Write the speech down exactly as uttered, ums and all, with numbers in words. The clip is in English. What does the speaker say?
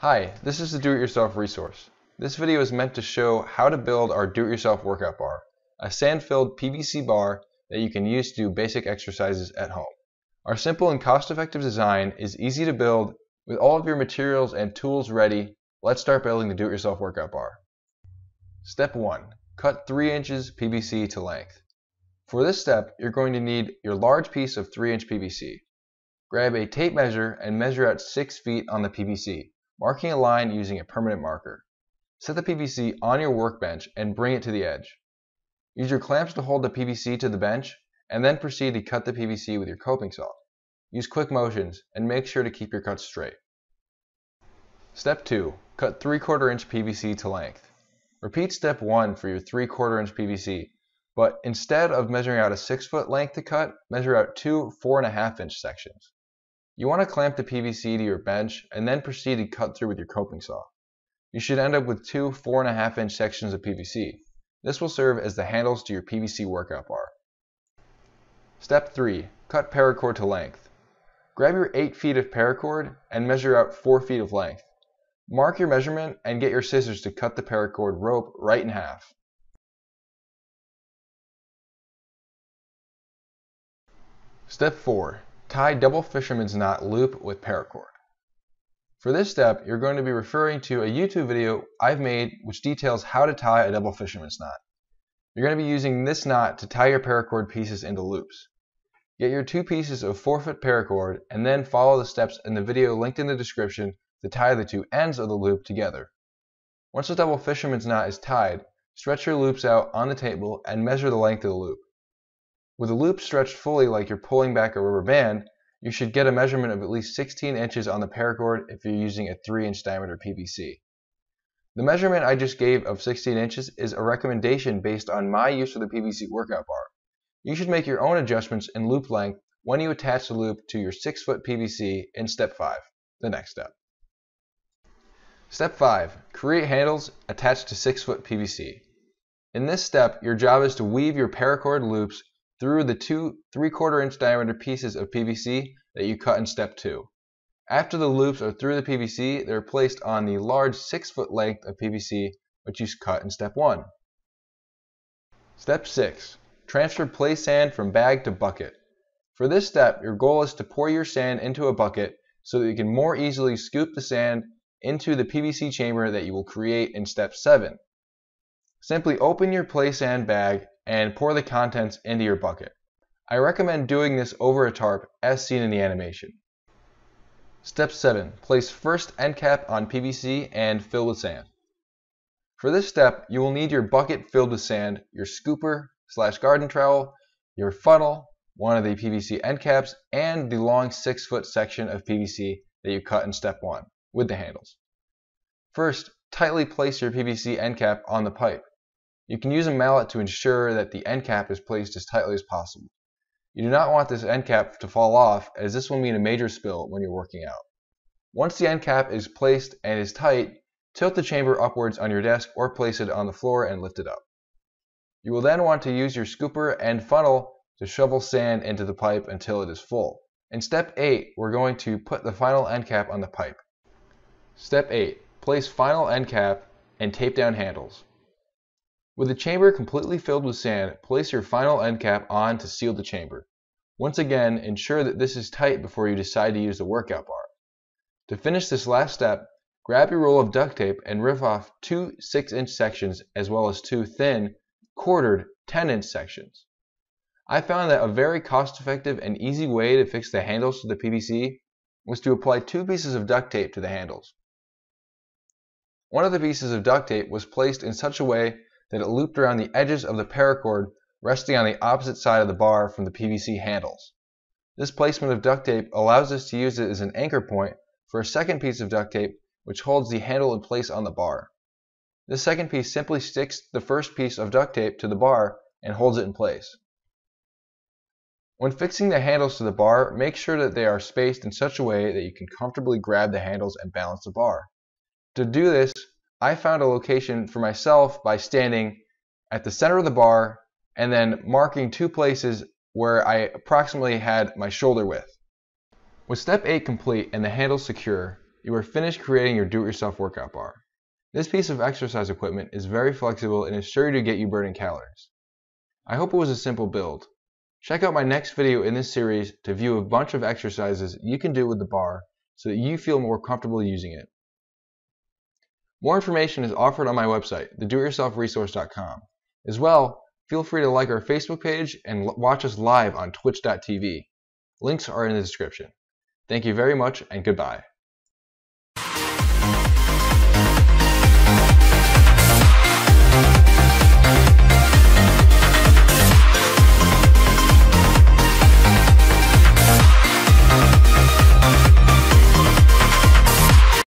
Hi, this is the Do-It-Yourself resource. This video is meant to show how to build our do-it-yourself workout bar, a sand-filled P V C bar that you can use to do basic exercises at home. Our simple and cost-effective design is easy to build. With all of your materials and tools ready, let's start building the do-it-yourself workout bar. Step one, cut three inches P V C to length. For this step, you're going to need your large piece of three inch P V C. Grab a tape measure and measure out six feet on the P V C, marking a line using a permanent marker. Set the P V C on your workbench and bring it to the edge. Use your clamps to hold the P V C to the bench and then proceed to cut the P V C with your coping saw. Use quick motions and make sure to keep your cuts straight. Step two, cut three quarter inch P V C to length. Repeat step one for your three quarter inch P V C, but instead of measuring out a six foot length to cut, measure out two four and a half inch sections. You want to clamp the P V C to your bench and then proceed to cut through with your coping saw. You should end up with two four and a half inch sections of P V C. This will serve as the handles to your P V C workout bar. Step three. Cut paracord to length. Grab your eight feet of paracord and measure out four feet of length. Mark your measurement and get your scissors to cut the paracord rope right in half. Step four. Tie double fisherman's knot loop with paracord. For this step, you're going to be referring to a YouTube video I've made which details how to tie a double fisherman's knot. You're going to be using this knot to tie your paracord pieces into loops. Get your two pieces of four foot paracord and then follow the steps in the video linked in the description to tie the two ends of the loop together. Once the double fisherman's knot is tied, stretch your loops out on the table and measure the length of the loop. With the loop stretched fully like you're pulling back a rubber band, you should get a measurement of at least sixteen inches on the paracord if you're using a three inch diameter P V C. The measurement I just gave of sixteen inches is a recommendation based on my use of the P V C workout bar. You should make your own adjustments in loop length when you attach the loop to your six foot P V C in step five, the next step. Step five, create handles attached to six foot P V C. In this step, your job is to weave your paracord loops through the two three quarter inch diameter pieces of P V C that you cut in step two. After the loops are through the P V C, they're placed on the large six foot length of P V C which you cut in step one. Step six. Transfer play sand from bag to bucket. For this step, your goal is to pour your sand into a bucket so that you can more easily scoop the sand into the P V C chamber that you will create in step seven. Simply open your play sand bag and pour the contents into your bucket. I recommend doing this over a tarp as seen in the animation. Step seven. Place first end cap on P V C and fill with sand. For this step, you will need your bucket filled with sand, your scooper slash garden trowel, your funnel, one of the P V C end caps, and the long six foot section of P V C that you cut in step one with the handles. First, tightly place your P V C end cap on the pipe. You can use a mallet to ensure that the end cap is placed as tightly as possible. You do not want this end cap to fall off, as this will mean a major spill when you're working out. Once the end cap is placed and is tight, tilt the chamber upwards on your desk or place it on the floor and lift it up. You will then want to use your scooper and funnel to shovel sand into the pipe until it is full. In step eight, we're going to put the final end cap on the pipe. Step eight. Place final end cap and tape down handles. With the chamber completely filled with sand, place your final end cap on to seal the chamber. Once again, ensure that this is tight before you decide to use the workout bar. To finish this last step, grab your roll of duct tape and rip off two six inch sections as well as two thin, quartered ten inch sections. I found that a very cost-effective and easy way to fix the handles to the P V C was to apply two pieces of duct tape to the handles. One of the pieces of duct tape was placed in such a way that it looped around the edges of the paracord, resting on the opposite side of the bar from the P V C handles. This placement of duct tape allows us to use it as an anchor point for a second piece of duct tape which holds the handle in place on the bar. This second piece simply sticks the first piece of duct tape to the bar and holds it in place. When fixing the handles to the bar, make sure that they are spaced in such a way that you can comfortably grab the handles and balance the bar. To do this, I found a location for myself by standing at the center of the bar and then marking two places where I approximately had my shoulder width. With step eight complete and the handles secure, you are finished creating your do-it-yourself workout bar. This piece of exercise equipment is very flexible and is sure to get you burning calories. I hope it was a simple build. Check out my next video in this series to view a bunch of exercises you can do with the bar so that you feel more comfortable using it. More information is offered on my website, the do it yourself resource dot com. As well, feel free to like our Facebook page and watch us live on twitch dot t v. Links are in the description. Thank you very much and goodbye.